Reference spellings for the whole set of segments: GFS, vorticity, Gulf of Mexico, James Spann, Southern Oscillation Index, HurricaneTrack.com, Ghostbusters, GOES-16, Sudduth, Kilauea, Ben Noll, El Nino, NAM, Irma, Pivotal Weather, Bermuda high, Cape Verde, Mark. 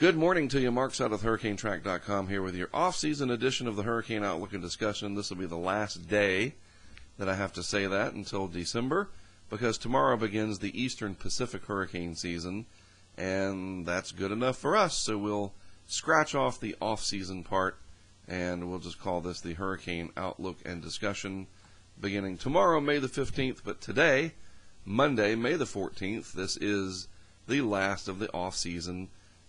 Good morning to you. Mark Sudduth, HurricaneTrack.com, here with your off-season edition of the Hurricane Outlook and Discussion. This will be the last day that I have to say that until December, because tomorrow begins the Eastern Pacific hurricane season, and that's good enough for us. So we'll scratch off the off-season part, and we'll just call this the Hurricane Outlook and Discussion, beginning tomorrow, May the 15th, but today, Monday, May the 14th, this is the last of the off-season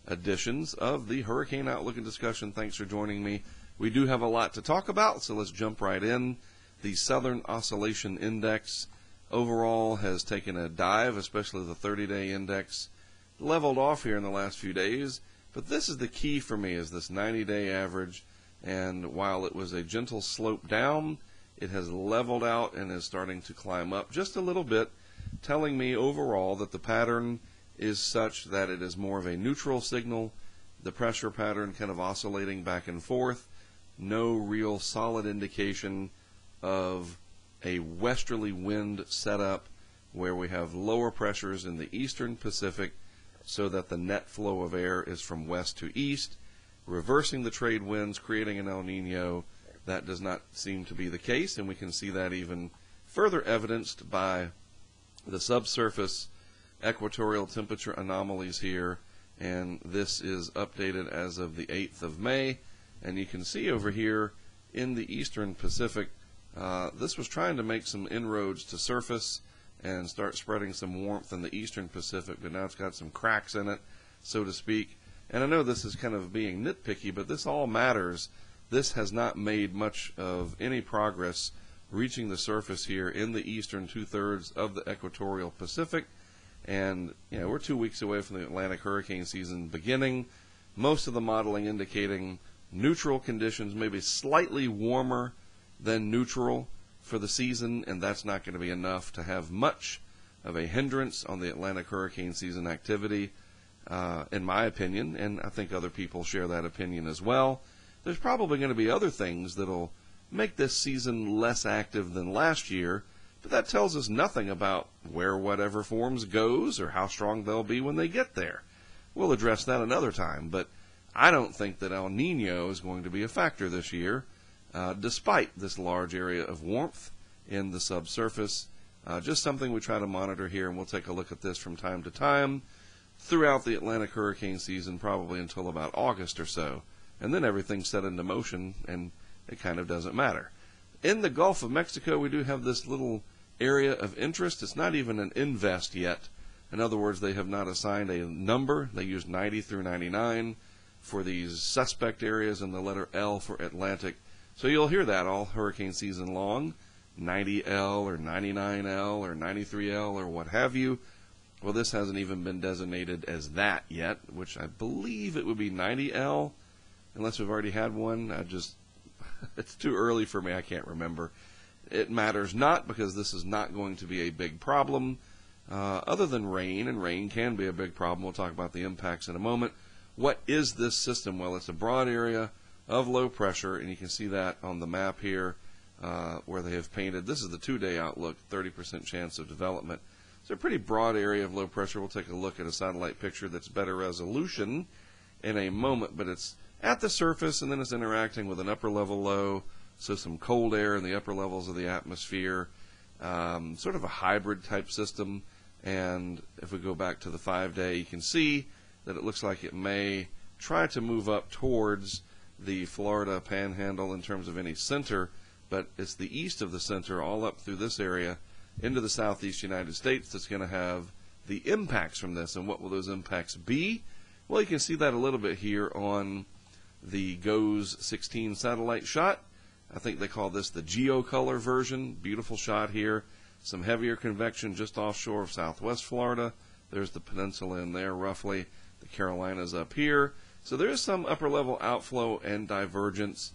editions of the Hurricane Outlook and Discussion. Thanks for joining me. We do have a lot to talk about, so let's jump right in. The Southern Oscillation Index overall has taken a dive, especially the 30-day index, leveled off here in the last few days, but this is the key for me, is this 90-day average, and while it was a gentle slope down, it has leveled out and is starting to climb up just a little bit, telling me overall that the pattern is such that it is more of a neutral signal, the pressure pattern kind of oscillating back and forth, no real solid indication of a westerly wind setup where we have lower pressures in the eastern Pacific so that the net flow of air is from west to east, reversing the trade winds, creating an El Nino. That does not seem to be the case, and we can see that even further evidenced by the subsurface equatorial temperature anomalies here, and this is updated as of the 8th of May, and you can see over here in the eastern Pacific, this was trying to make some inroads to surface and start spreading some warmth in the eastern Pacific, but now it's got some cracks in it, so to speak. And I know this is kind of being nitpicky, but this all matters. This has not made much of any progress reaching the surface here in the eastern two-thirds of the equatorial Pacific. And you know, we're 2 weeks away from the Atlantic hurricane season beginning. Most of the modeling indicating neutral conditions, maybe slightly warmer than neutral for the season, and that's not going to be enough to have much of a hindrance on the Atlantic hurricane season activity, in my opinion, and I think other people share that opinion as well. There's probably going to be other things that'll make this season less active than last year, but that tells us nothing about where whatever forms goes or how strong they'll be when they get there. We'll address that another time, but I don't think that El Nino is going to be a factor this year, despite this large area of warmth in the subsurface. Just something we try to monitor here, and we'll take a look at this from time to time throughout the Atlantic hurricane season, probably until about August or so. And then everything's set into motion, and it kind of doesn't matter. In the Gulf of Mexico, we do have this little area of interest. It's not even an invest yet. In other words, they have not assigned a number. They use 90 through 99 for these suspect areas and the letter L for Atlantic. So you'll hear that all hurricane season long, 90L or 99L or 93L or what have you. Well, this hasn't even been designated as that yet, which I believe it would be 90L, unless we've already had one. It's too early for me. I can't remember. It matters not, because this is not going to be a big problem, other than rain, and rain can be a big problem. We'll talk about the impacts in a moment. What is this system? Well, it's a broad area of low pressure, and you can see that on the map here where they have painted. This is the two-day outlook, 30% chance of development. It's a pretty broad area of low pressure. We'll take a look at a satellite picture that's better resolution in a moment, but it's at the surface, and then it's interacting with an upper-level low, so some cold air in the upper levels of the atmosphere, sort of a hybrid-type system. And if we go back to the 5-day, you can see that it looks like it may try to move up towards the Florida panhandle in terms of any center, but it's the east of the center, all up through this area, into the southeast United States, that's going to have the impacts from this. And what will those impacts be? Well, you can see that a little bit here on the GOES-16 satellite shot. I think they call this the geocolor version. Beautiful shot here. Some heavier convection just offshore of southwest Florida. There's the peninsula in there roughly. The Carolinas up here. So there is some upper level outflow and divergence,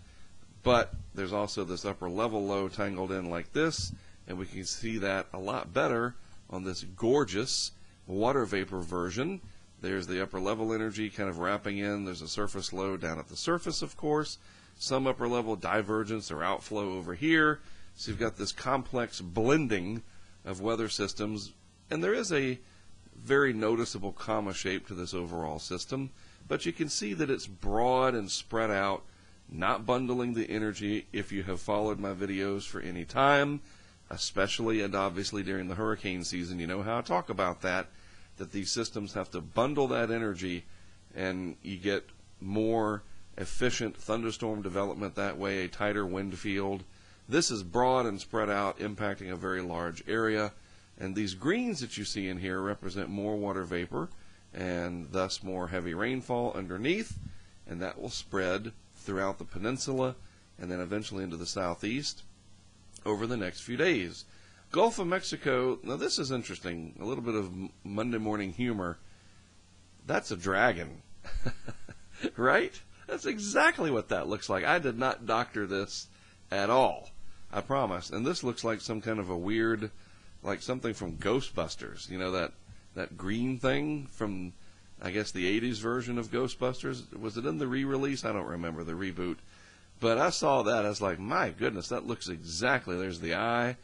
but there's also this upper level low tangled in like this, and we can see that a lot better on this gorgeous water vapor version. There's the upper level energy kind of wrapping in. There's a surface low down at the surface, of course. Some upper level divergence or outflow over here. So you've got this complex blending of weather systems. And there is a very noticeable comma shape to this overall system, but you can see that it's broad and spread out, not bundling the energy. If you have followed my videos for any time, especially and obviously during the hurricane season, you know how I talk about that these systems have to bundle that energy, and you get more efficient thunderstorm development that way, a tighter wind field. This is broad and spread out, impacting a very large area, and these greens that you see in here represent more water vapor and thus more heavy rainfall underneath, and that will spread throughout the peninsula and then eventually into the southeast over the next few days. Gulf of Mexico, now this is interesting, a little bit of Monday morning humor. That's a dragon, right? That's exactly what that looks like. I did not doctor this at all, I promise. And this looks like some kind of a weird, like something from Ghostbusters. You know, that green thing from, I guess, the 80s version of Ghostbusters. Was it in the re-release? I don't remember, the reboot. But I saw that, I was like, my goodness, that looks exactly, there's the eye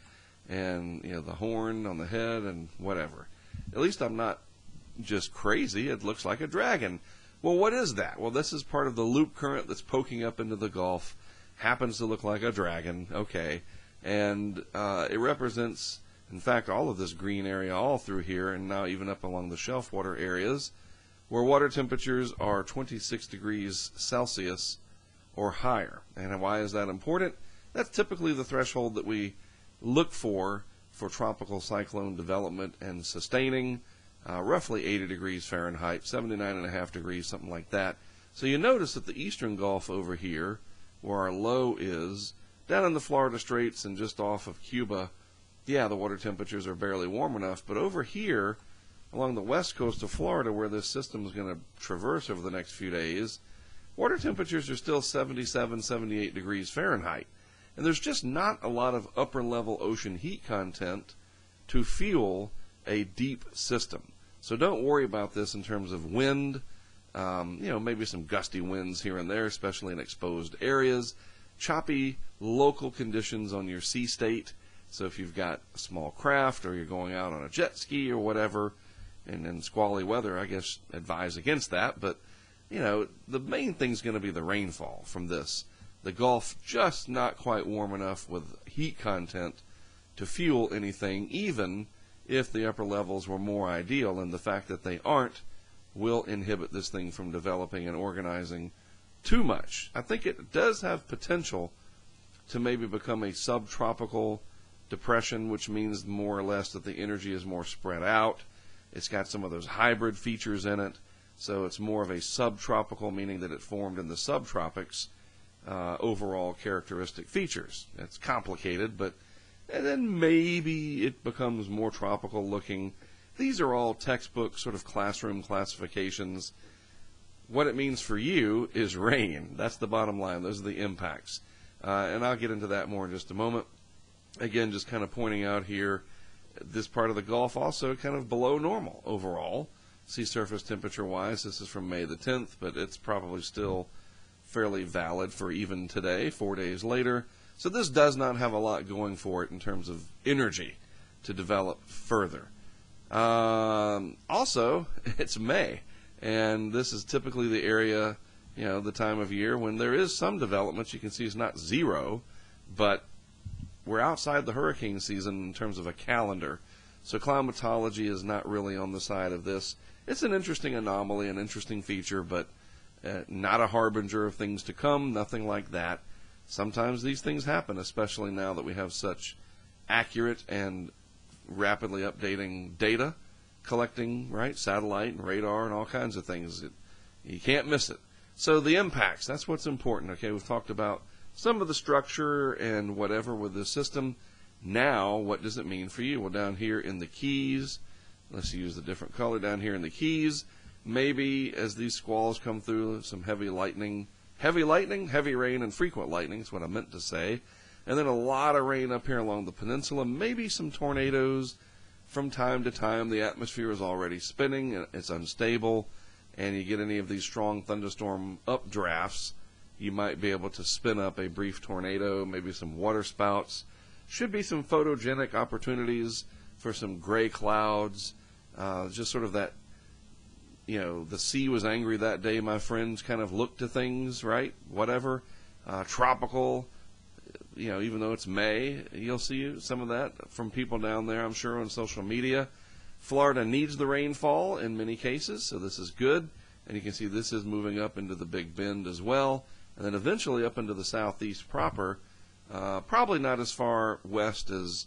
and, you know, the horn on the head and whatever. At least I'm not just crazy, it looks like a dragon. Well, what is that? Well, this is part of the loop current that's poking up into the Gulf. Happens to look like a dragon, okay. And it represents, in fact, all of this green area all through here, and now even up along the shelf water areas, where water temperatures are 26 degrees Celsius or higher. And why is that important? That's typically the threshold that we look for tropical cyclone development and sustaining. Roughly 80 degrees Fahrenheit, 79.5 degrees, something like that. So you notice that the eastern Gulf over here, where our low is, down in the Florida Straits and just off of Cuba, yeah, the water temperatures are barely warm enough. But over here, along the west coast of Florida, where this system is going to traverse over the next few days, water temperatures are still 77, 78 degrees Fahrenheit. And there's just not a lot of upper-level ocean heat content to fuel a deep system. So don't worry about this in terms of wind. You know, maybe some gusty winds here and there, especially in exposed areas. Choppy local conditions on your sea state. So if you've got a small craft or you're going out on a jet ski or whatever, and in squally weather, I guess advise against that. But, you know, the main thing's going to be the rainfall from this. The Gulf just not quite warm enough with heat content to fuel anything, even if the upper levels were more ideal, and the fact that they aren't will inhibit this thing from developing and organizing too much. I think it does have potential to maybe become a subtropical depression, which means more or less that the energy is more spread out. It's got some of those hybrid features in it, so it's more of a subtropical, meaning that it formed in the subtropics, overall characteristic features. It's complicated, but and then maybe it becomes more tropical looking. These are all textbook sort of classroom classifications. What it means for you is rain. That's the bottom line. Those are the impacts. And I'll get into that more in just a moment. Again, just kind of pointing out here, this part of the Gulf also kind of below normal overall. Sea surface temperature-wise, this is from May the 10th, but it's probably still fairly valid for even today, 4 days later. So this does not have a lot going for it in terms of energy to develop further. Also, it's May, and this is typically the area, you know, the time of year when there is some development. You can see it's not zero, but we're outside the hurricane season in terms of a calendar. So climatology is not really on the side of this. It's an interesting anomaly, an interesting feature, but not a harbinger of things to come, nothing like that. Sometimes these things happen, especially now that we have such accurate and rapidly updating data collecting, right? Satellite and radar and all kinds of things. You can't miss it. So the impacts, that's what's important, okay? We've talked about some of the structure and whatever with the system. Now, what does it mean for you? Well, down here in the Keys, let's use the different color down here in the Keys. Maybe as these squalls come through, some heavy lightning. Heavy lightning, heavy rain, and frequent lightning is what I meant to say. And then a lot of rain up here along the peninsula, maybe some tornadoes from time to time. The atmosphere is already spinning, it's unstable, and you get any of these strong thunderstorm updrafts, you might be able to spin up a brief tornado, maybe some water spouts. Should be some photogenic opportunities for some gray clouds, Just sort of that, you know, the sea was angry that day, my friends kind of look to things, right? Whatever. Tropical, you know, even though it's May, you'll see some of that from people down there, I'm sure, on social media. Florida needs the rainfall in many cases, so this is good. And you can see this is moving up into the Big Bend as well, and then eventually up into the southeast proper. Probably not as far west as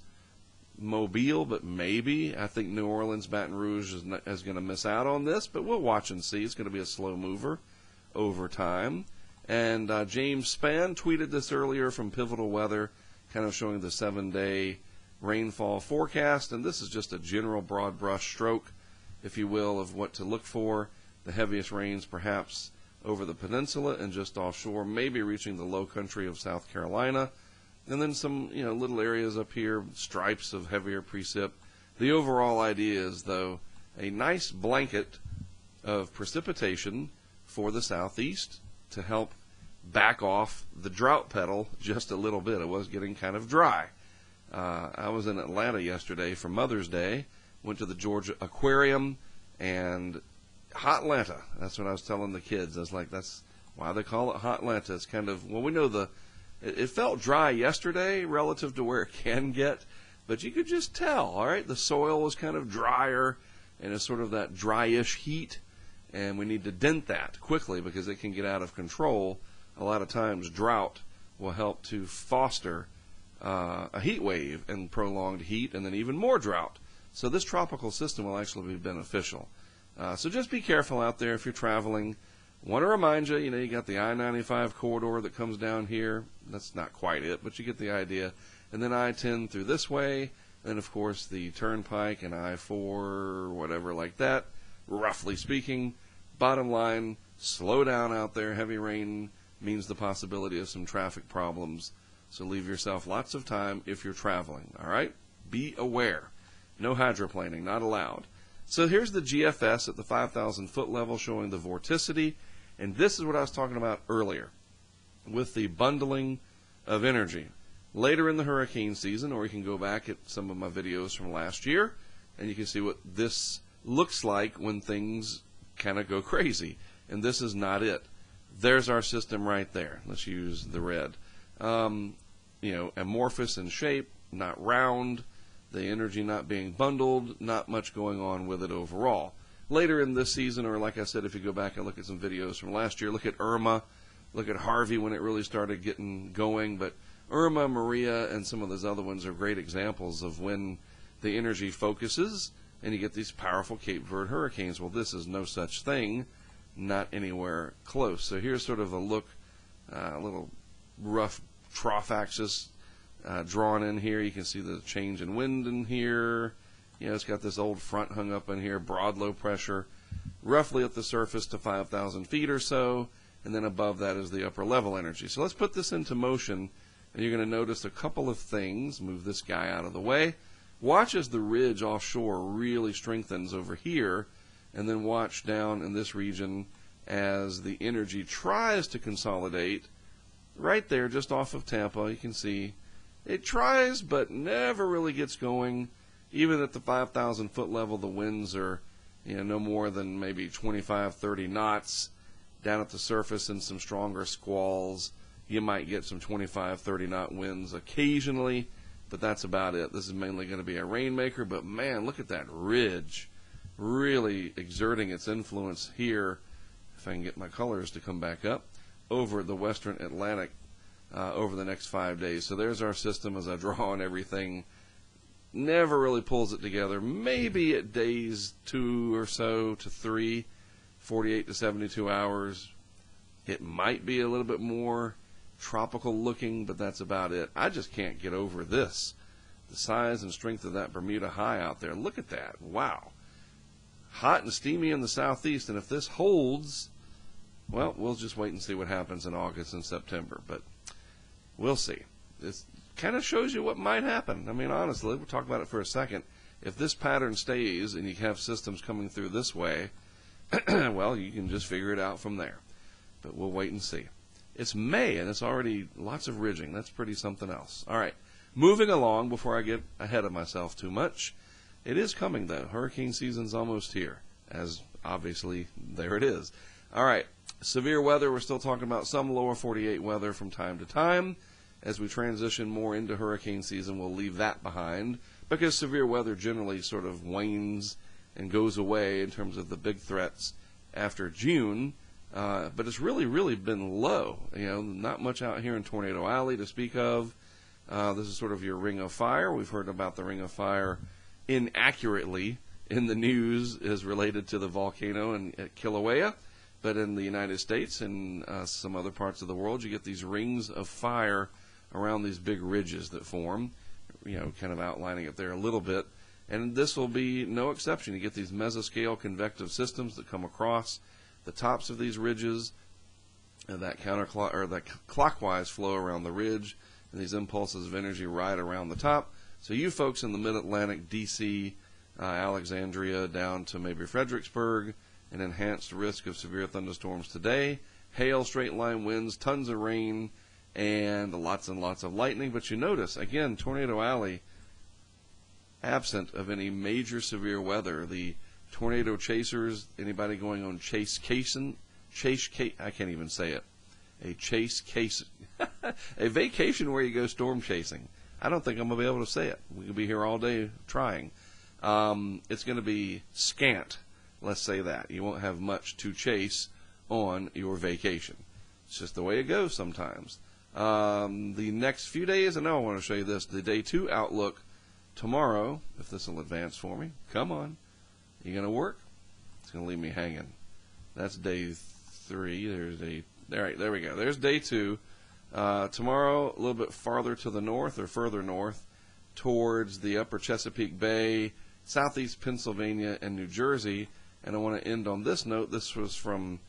Mobile, but maybe. I think New Orleans, Baton Rouge is going to miss out on this, but we'll watch and see. It's going to be a slow mover over time. And James Spann tweeted this earlier from Pivotal Weather, kind of showing the 7-day rainfall forecast. And this is just a general broad brush stroke, if you will, of what to look for. The heaviest rains perhaps over the peninsula and just offshore, maybe reaching the low country of South Carolina. And then some, you know, little areas up here, stripes of heavier precip. The overall idea is, though, a nice blanket of precipitation for the southeast to help back off the drought pedal just a little bit. It was getting kind of dry. I was in Atlanta yesterday for Mother's Day, went to the Georgia Aquarium, and Hot Atlanta. That's what I was telling the kids. I was like, that's why they call it Hot Atlanta. It's kind of, well, we know the... It felt dry yesterday relative to where it can get, but you could just tell, all right? The soil was kind of drier, and it's sort of that dryish heat, and we need to dent that quickly because it can get out of control. A lot of times drought will help to foster a heat wave and prolonged heat and then even more drought. So this tropical system will actually be beneficial. So just be careful out there if you're traveling. Want to remind you, you know, you got the I-95 corridor that comes down here. That's not quite it, but you get the idea. And then I-10 through this way. And, of course, the Turnpike and I-4, whatever like that, roughly speaking. Bottom line, slow down out there. Heavy rain means the possibility of some traffic problems. So leave yourself lots of time if you're traveling, all right? Be aware. No hydroplaning, not allowed. So here's the GFS at the 5,000-foot level showing the vorticity. And this is what I was talking about earlier with the bundling of energy. Later in the hurricane season, or you can go back at some of my videos from last year, and you can see what this looks like when things kind of go crazy. And this is not it. There's our system right there. Let's use the red. You know, amorphous in shape, not round, the energy not being bundled, not much going on with it overall. Later in this season, or like I said, if you go back and look at some videos from last year, look at Irma, look at Harvey when it really started getting going. But Irma, Maria, and some of those other ones are great examples of when the energy focuses and you get these powerful Cape Verde hurricanes. Well, this is no such thing, not anywhere close. So here's sort of a look, a little rough trough axis drawn in here. You can see the change in wind in here. You know, it's got this old front hung up in here, broad low pressure, roughly at the surface to 5,000 feet or so, and then above that is the upper level energy. So let's put this into motion, and you're going to notice a couple of things. Move this guy out of the way. Watch as the ridge offshore really strengthens over here, and then watch down in this region as the energy tries to consolidate. Right there, just off of Tampa, you can see it tries but never really gets going. Even at the 5,000-foot level, the winds are, you know, no more than maybe 25, 30 knots. Down at the surface in some stronger squalls, you might get some 25, 30-knot winds occasionally, but that's about it. This is mainly going to be a rainmaker, but, man, look at that ridge really exerting its influence here, if I can get my colors to come back up, over the western Atlantic over the next 5 days. So there's our system as I draw on everything. Never really pulls it together. Maybe at days 2 or so to 3, 48 to 72 hours. It might be a little bit more tropical looking, but that's about it. I just can't get over this. The size and strength of that Bermuda high out there. Look at that. Wow. Hot and steamy in the southeast, and if this holds, well, we'll just wait and see what happens in August and September, but we'll see. It's kind of shows you what might happen. I mean, honestly, we'll talk about it for a second. If this pattern stays and you have systems coming through this way, well, you can just figure it out from there. But we'll wait and see. It's May, and it's already lots of ridging. That's pretty something else. All right, moving along before I get ahead of myself too much. It is coming, though. Hurricane season's almost here, as obviously there it is. All right, severe weather. We're still talking about some lower 48 weather from time to time. As we transition more into hurricane season, we'll leave that behind because severe weather generally sort of wanes and goes away in terms of the big threats after June. But it's really, been low. You know, not much out here in Tornado Alley to speak of. This is sort of your ring of fire. We've heard about the ring of fire inaccurately in the news is related to the volcano at Kilauea. But in the United States and some other parts of the world, you get these rings of fire around these big ridges that form, you know, kind of outlining it there a little bit. And this will be no exception. You get these mesoscale convective systems that come across the tops of these ridges, and that clockwise flow around the ridge, and these impulses of energy right around the top. So you folks in the mid-Atlantic, D.C., Alexandria, down to maybe Fredericksburg, an enhanced risk of severe thunderstorms today, hail, straight-line winds, tons of rain, and lots of lightning. But you notice, again, Tornado Alley, absent of any major severe weather. The tornado chasers, anybody going on a vacation where you go storm chasing. I don't think I'm going to be able to say it. We could be here all day trying. It's going to be scant. Let's say that. You won't have much to chase on your vacation. It's just the way it goes sometimes. The next few days, and now I want to show you this, the day 2 outlook tomorrow, if this will advance for me. Come on. You going to work? It's going to leave me hanging. That's day 3. All right, there we go. There's day 2. Tomorrow, a little bit farther to the north or further north towards the upper Chesapeake Bay, southeast Pennsylvania, and New Jersey. And I want to end on this note. This was from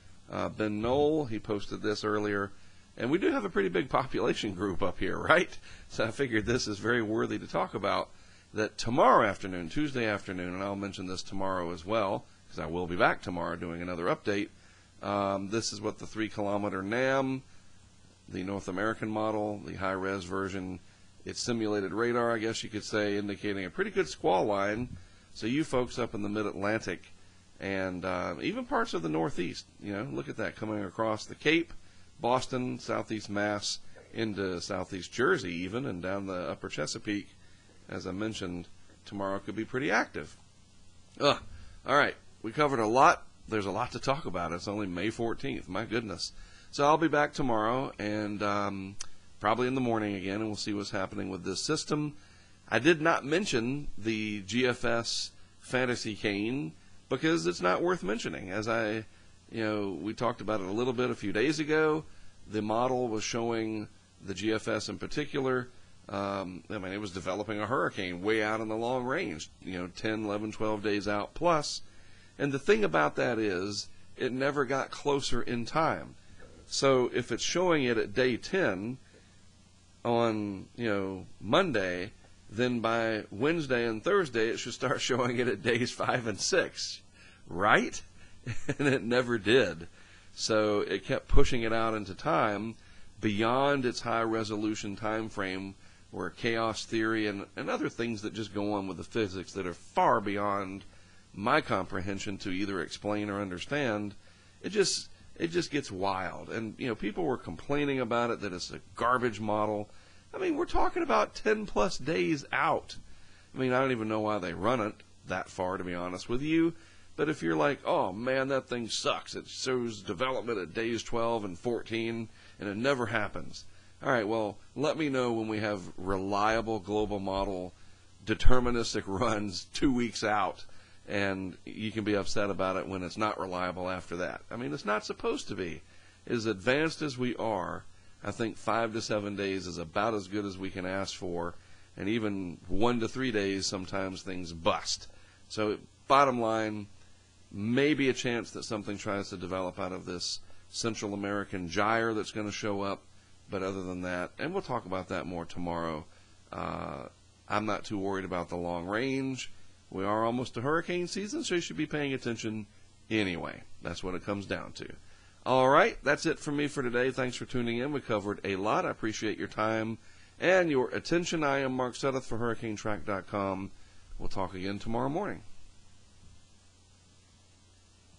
Ben Noll. He posted this earlier. And we do have a pretty big population group up here, right? So I figured this is very worthy to talk about, that tomorrow afternoon, Tuesday afternoon, and I'll mention this tomorrow as well, because I will be back tomorrow doing another update. This is what the 3-kilometer NAM, the North American model, the high-res version, it's simulated radar, I guess you could say, indicating a pretty good squall line. So you folks up in the mid-Atlantic and even parts of the Northeast, you know, look at that, coming across the Cape, Boston, southeast Mass, into southeast Jersey even, and down the upper Chesapeake, as I mentioned, tomorrow could be pretty active. All right, we covered a lot. There's a lot to talk about. It's only May 14th, my goodness. So I'll be back tomorrow and probably in the morning again, and we'll see what's happening with this system. I did not mention the GFS Fantasy Cane because it's not worth mentioning. As we talked about it a little bit a few days ago. The model was showing the GFS in particular. It was developing a hurricane way out in the long range, 10, 11, 12 days out plus. And the thing about that is it never got closer in time. So if it's showing it at day 10 on, Monday, then by Wednesday and Thursday it should start showing it at days 5 and 6, right? And it never did. So it kept pushing it out into time beyond its high resolution time frame, where chaos theory and other things that just go on with the physics that are far beyond my comprehension to either explain or understand. It just gets wild. And people were complaining about it, that it's a garbage model. I mean, we're talking about 10+ days out. I mean, I don't even know why they run it that far, to be honest with you. But if you're like, oh man, that thing sucks, it shows development at days 12 and 14 and it never happens. All right, well, let me know when we have reliable global model deterministic runs 2 weeks out, and you can be upset about it when it's not reliable after that. I mean, it's not supposed to be. As advanced as we are, I think 5 to 7 days is about as good as we can ask for, and even 1 to 3 days sometimes things bust. So bottom line, maybe a chance that something tries to develop out of this Central American gyre that's going to show up, but other than that, and we'll talk about that more tomorrow, I'm not too worried about the long range. We are almost to hurricane season, so you should be paying attention anyway. That's what it comes down to. All right, that's it for me for today. Thanks for tuning in. We covered a lot. I appreciate your time and your attention. I am Mark Sudduth for HurricaneTrack.com. We'll talk again tomorrow morning.